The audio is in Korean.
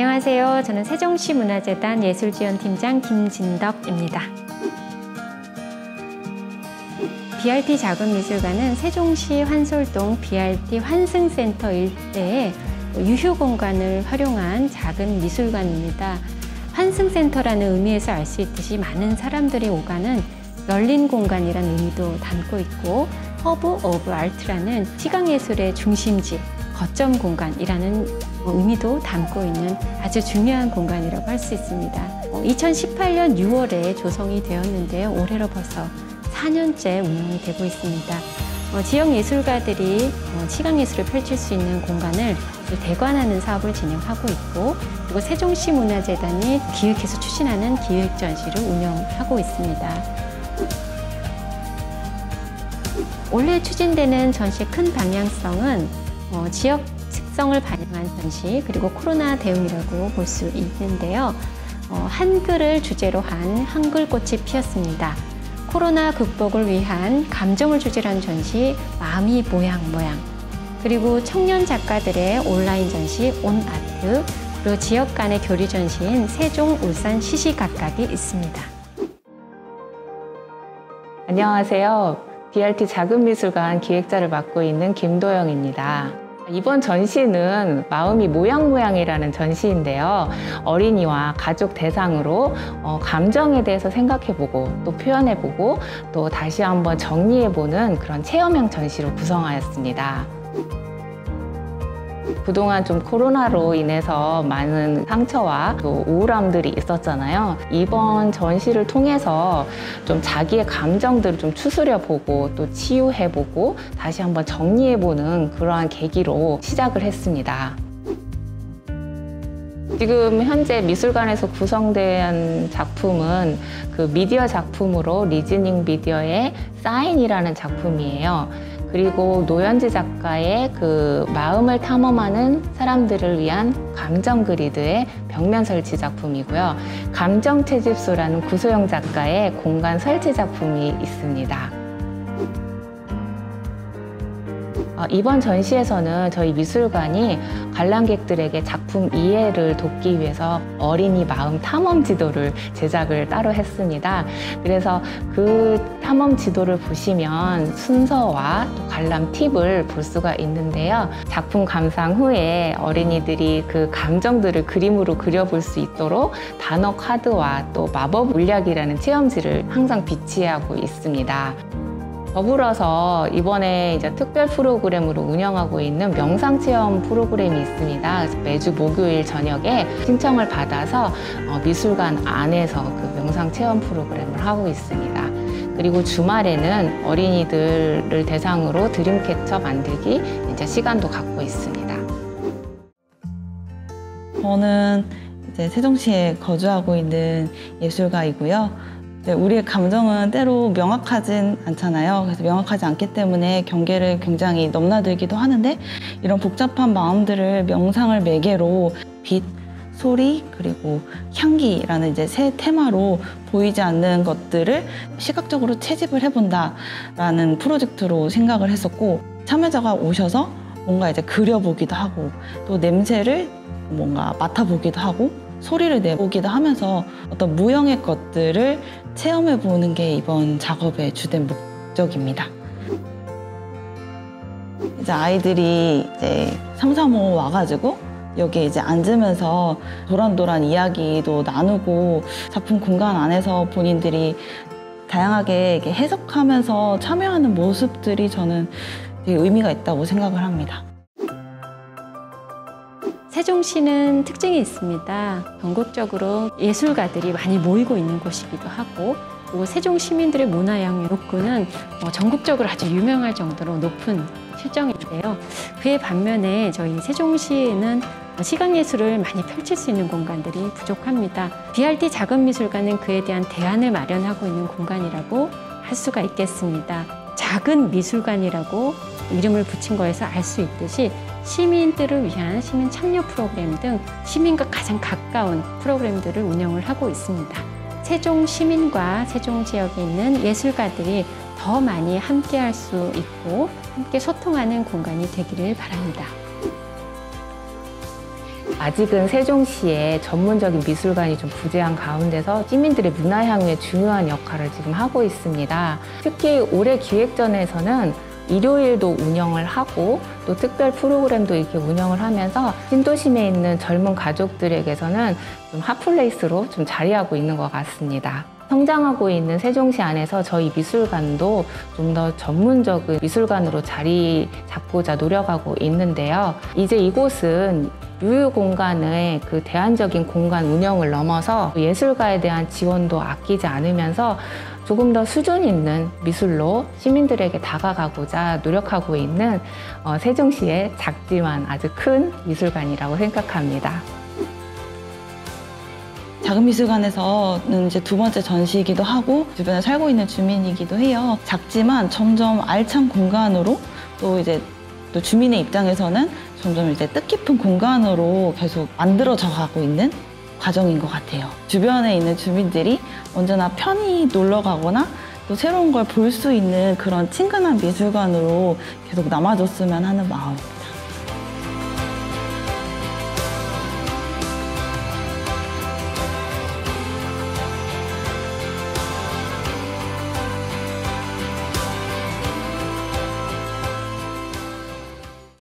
안녕하세요. 저는 세종시문화재단 예술지원팀장 김진덕입니다. BRT 작은 미술관은 세종시 환솔동 BRT 환승센터 일대에 유휴공간을 활용한 작은 미술관입니다. 환승센터라는 의미에서 알 수 있듯이 많은 사람들이 오가는 열린 공간이라는 의미도 담고 있고 허브 오브 아트라는 시각예술의 중심지, 거점 공간이라는 의미도 담고 있는 아주 중요한 공간이라고 할 수 있습니다. 2018년 6월에 조성이 되었는데요. 올해로 벌써 4년째 운영이 되고 있습니다. 지역 예술가들이 시각예술을 펼칠 수 있는 공간을 대관하는 사업을 진행하고 있고, 그리고 세종시문화재단이 기획해서 추진하는 기획전시를 운영하고 있습니다. 올해 추진되는 전시의 큰 방향성은 지역 특성을 반영한 전시, 그리고 코로나 대응이라고 볼 수 있는데요. 한글을 주제로 한 한글꽃이 피었습니다. 코로나 극복을 위한 감정을 주제로 한 전시 마음이 모양모양, 그리고 청년 작가들의 온라인 전시 온아트, 그리고 지역 간의 교류 전시인 세종, 울산 시시각각이 있습니다. 안녕하세요. BRT 작은 미술관 기획자를 맡고 있는 김도영입니다. 이번 전시는 마음이 모양모양이라는 전시인데요. 어린이와 가족 대상으로 감정에 대해서 생각해보고 또 표현해보고 또 다시 한번 정리해보는 그런 체험형 전시로 구성하였습니다. 그동안 좀 코로나로 인해서 많은 상처와 또 우울함들이 있었잖아요. 이번 전시를 통해서 좀 자기의 감정들을 좀 추스려보고 또 치유해보고 다시 한번 정리해보는 그러한 계기로 시작을 했습니다. 지금 현재 미술관에서 구성된 작품은 그 미디어 작품으로 리즈닝 미디어의 사인이라는 작품이에요. 그리고 노현지 작가의 그 마음을 탐험하는 사람들을 위한 감정 그리드의 벽면 설치 작품이고요. 감정 채집소라는 구소영 작가의 공간 설치 작품이 있습니다. 이번 전시에서는 저희 미술관이 관람객들에게 작품 이해를 돕기 위해서 어린이 마음 탐험 지도를 제작을 따로 했습니다. 그래서 그 탐험 지도를 보시면 순서와 관람 팁을 볼 수가 있는데요. 작품 감상 후에 어린이들이 그 감정들을 그림으로 그려볼 수 있도록 단어 카드와 또 마법 물약이라는 체험지를 항상 비치하고 있습니다. 더불어서 이번에 이제 특별 프로그램으로 운영하고 있는 명상 체험 프로그램이 있습니다. 매주 목요일 저녁에 신청을 받아서 미술관 안에서 그 명상 체험 프로그램을 하고 있습니다. 그리고 주말에는 어린이들을 대상으로 드림캐처 만들기 이제 시간도 갖고 있습니다. 저는 이제 세종시에 거주하고 있는 예술가이고요. 우리의 감정은 때로 명확하진 않잖아요. 그래서 명확하지 않기 때문에 경계를 굉장히 넘나들기도 하는데, 이런 복잡한 마음들을 명상을 매개로 빛, 소리, 그리고 향기라는 이제 세 테마로 보이지 않는 것들을 시각적으로 채집을 해본다라는 프로젝트로 생각을 했었고, 참여자가 오셔서 뭔가 이제 그려보기도 하고 또 냄새를 뭔가 맡아보기도 하고 소리를 내보기도 하면서 어떤 무형의 것들을 체험해보는 게 이번 작업의 주된 목적입니다. 이제 아이들이 이제 3, 4, 5 와가지고 여기 이제 앉으면서 도란도란 이야기도 나누고 작품 공간 안에서 본인들이 다양하게 이렇게 해석하면서 참여하는 모습들이 저는 되게 의미가 있다고 생각을 합니다. 세종시는 특징이 있습니다. 전국적으로 예술가들이 많이 모이고 있는 곳이기도 하고, 그리고 세종 시민들의 문화 향유 욕구는 전국적으로 아주 유명할 정도로 높은 실정인데요. 그에 반면에 저희 세종시에는 시각예술을 많이 펼칠 수 있는 공간들이 부족합니다. BRT 작은 미술관은 그에 대한 대안을 마련하고 있는 공간이라고 할 수가 있겠습니다. 작은 미술관이라고 이름을 붙인 거에서 알 수 있듯이 시민들을 위한 시민 참여 프로그램 등 시민과 가장 가까운 프로그램들을 운영을 하고 있습니다. 세종 시민과 세종 지역에 있는 예술가들이 더 많이 함께할 수 있고 함께 소통하는 공간이 되기를 바랍니다. 아직은 세종시에 전문적인 미술관이 좀 부재한 가운데서 시민들의 문화 향유에 중요한 역할을 지금 하고 있습니다. 특히 올해 기획전에서는 일요일도 운영을 하고 또 특별 프로그램도 이렇게 운영을 하면서 신도심에 있는 젊은 가족들에게서는 좀 핫플레이스로 좀 자리하고 있는 것 같습니다. 성장하고 있는 세종시 안에서 저희 미술관도 좀 더 전문적인 미술관으로 자리 잡고자 노력하고 있는데요. 이제 이곳은 유휴공간의 그 대안적인 공간 운영을 넘어서 예술가에 대한 지원도 아끼지 않으면서 조금 더 수준 있는 미술로 시민들에게 다가가고자 노력하고 있는 세종시의 작지만 아주 큰 미술관이라고 생각합니다. 작은 미술관에서는 이제 두 번째 전시이기도 하고 주변에 살고 있는 주민이기도 해요. 작지만 점점 알찬 공간으로 또 주민의 입장에서는 점점 이제 뜻깊은 공간으로 계속 만들어져 가고 있는 과정인 것 같아요. 주변에 있는 주민들이 언제나 편히 놀러 가거나 또 새로운 걸 볼 수 있는 그런 친근한 미술관으로 계속 남아줬으면 하는 마음.